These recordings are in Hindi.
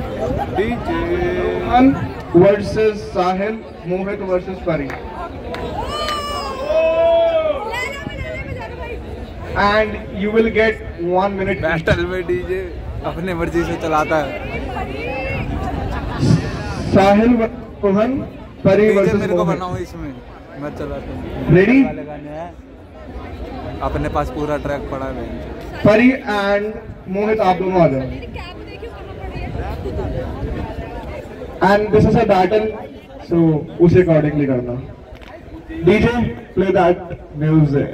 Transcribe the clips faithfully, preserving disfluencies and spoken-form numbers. DJ versus Sahil, Mohit versus Parin, and you will get one minute battle में। डीजे अपने मर्जी से चलाता है। साहिल मोहन परिन वर्सेस मेरे को बनाओ इसमें, मैं चलाता हूँ। रेडी, अपने पास पूरा ट्रैक पड़ा है। परी एंड मोहित आप दोनों आ जाओ, and this is a battle, so उस अकॉर्डिंगली करना। DJ play that music.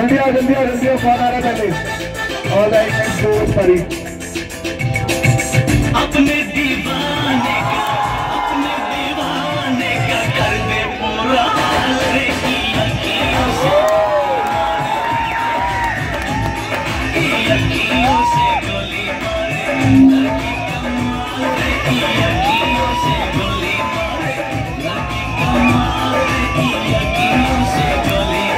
जल्दी आओ, जल्दी आओ, जल्दी आओ, फोन आ रहा है पहले। ऑल राइट, थैंक्स टू परी। अपने दीवाने का, अपने दीवाने का कर दे पूरा रे की अखियों से, की अखियों से गोली मारे, लड़की कमारे, की अखियों से गोली मारे, लड़की कमारे, की अखियों से गोली मारे।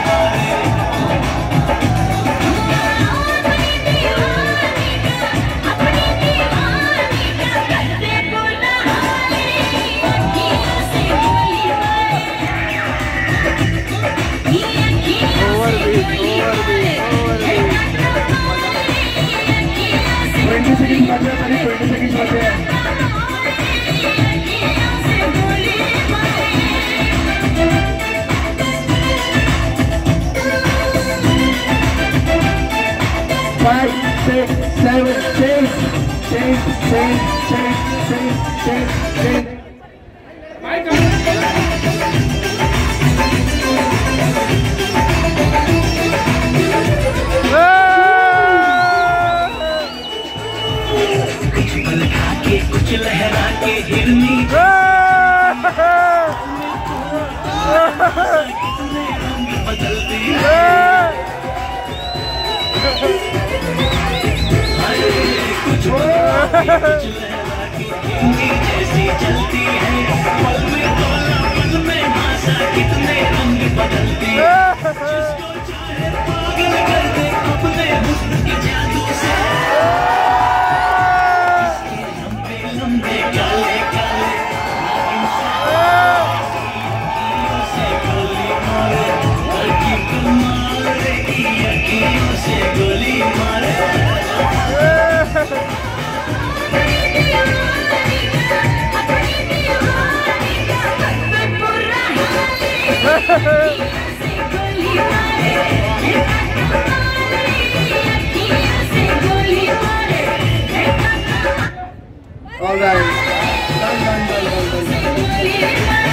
All right.